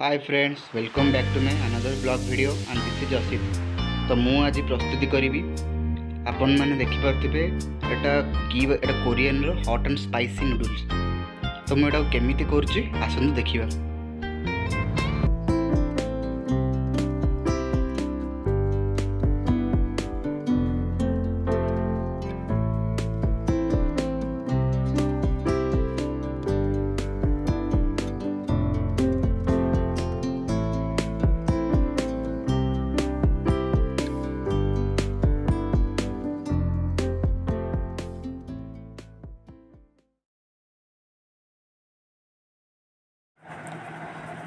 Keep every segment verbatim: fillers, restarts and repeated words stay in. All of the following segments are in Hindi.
Hi friends, welcome back to my another blog video and this is Asit. तो मु आज प्रस्तुति करी आपण मैंने देखिपे एटा की एटा कोरियन रो हॉट एंड स्पाइसी नूडल्स। तो मुझे केमी करुच्ची आसतु देखा।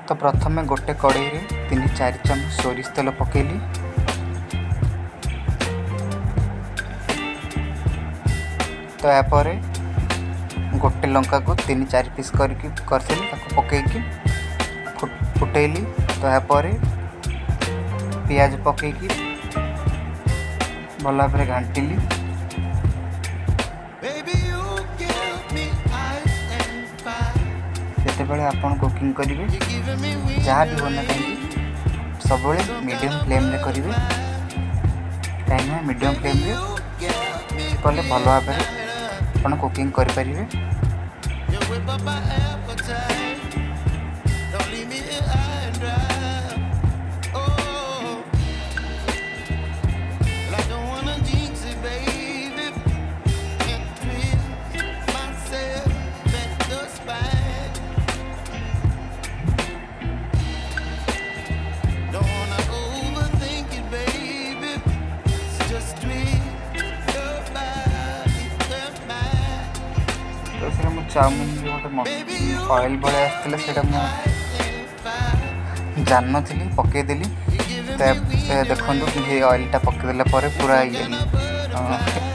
तो प्रथम गोटे कड़े तीन चार चम्मच सोरिष तेल पकेली। तो यापर गोटे लंका को तीन चार पीस करके पकईकी फुटेली। तो यापर प्याज पकईकी भल भाव घांटिली। जितेबाला आपन कुकिंग करेंगे जहाँ भी बना कहीं सब मीडियम फ्लेम में करेंगे कहीं मीडियम फ्लेम में कले भल भाव आपन कुकिंग करें। चाउमिन जो गोटे ऑयल भले आसता जान नी पकईदेली। देखो ये ऑयलटा पकईदेला पूरा ये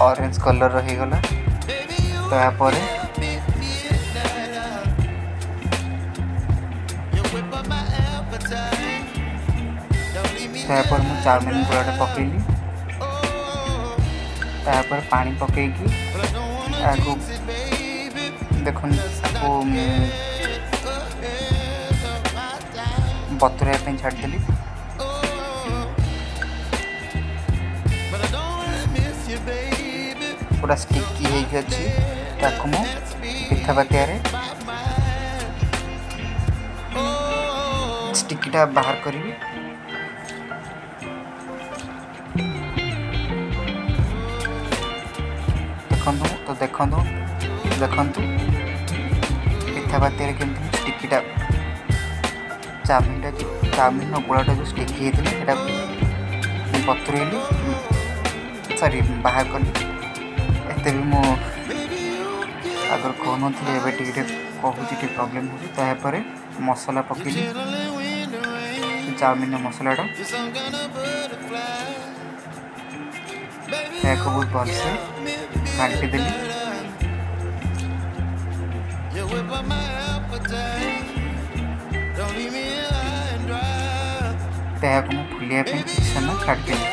ऑरेंज कलर रहीगला। तो यापर मुझे चाउमिन गुड़ा पकईली। तापर पानी पकईकी देख बतुरा छाड़देली। पूरा स्टिकी होगी अच्छी पिठा बातिया स्टिकीटा बाहर करी। देखु तो देखु देखु पिठा बातिया केमती स्टिकीटा चाउमिनटा जो चाउमिन गोलाटा जो स्टिकी होता बतुरैली सॉरी बाहर कली। एत भी मो आगर कहूँ कहूँ प्रॉब्लम हो। तो यापर मसला पकईली चाउमिन मसलाटा या बहुत भलसे घाटीदेली। फुलिया समय छाड़देली।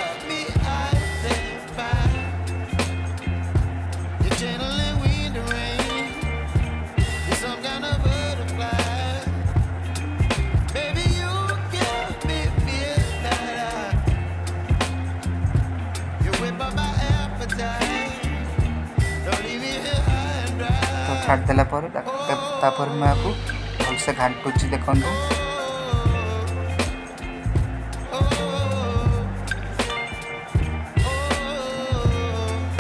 छाड़देला मुझे भलसे घांटुची। देखो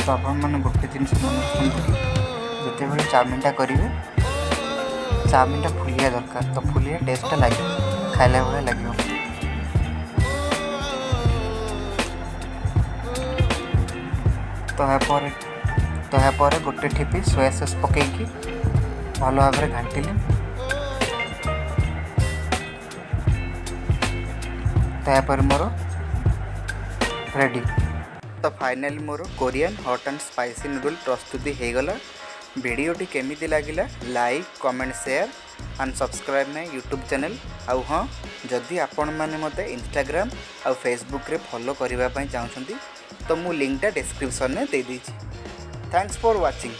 तो आपने गोटे जिन जिते चाउमिनटा करेंगे चाउमिनटा फुलिया दरकार। तो फुलिया टेस्टा लगे खाइला भाया लगे। तो यापर तो यापर गोटे ठेपी सोया सस पकईकी भल भाव घांटिली। तो यापर मोर रेडी। तो फाइनली मोर Korean hot and spicy noodle प्रस्तुति होगला। वीडियोटी केमिति लागिला like comment share and subscribe my YouTube channel. आउ हाँ जदि आपण मैंने मते इंस्टाग्राम और फेसबुक रे फॉलो करने चाहते तो मु लिंकटा डिस्क्रिप्शन में दे दीची। Thanks for watching.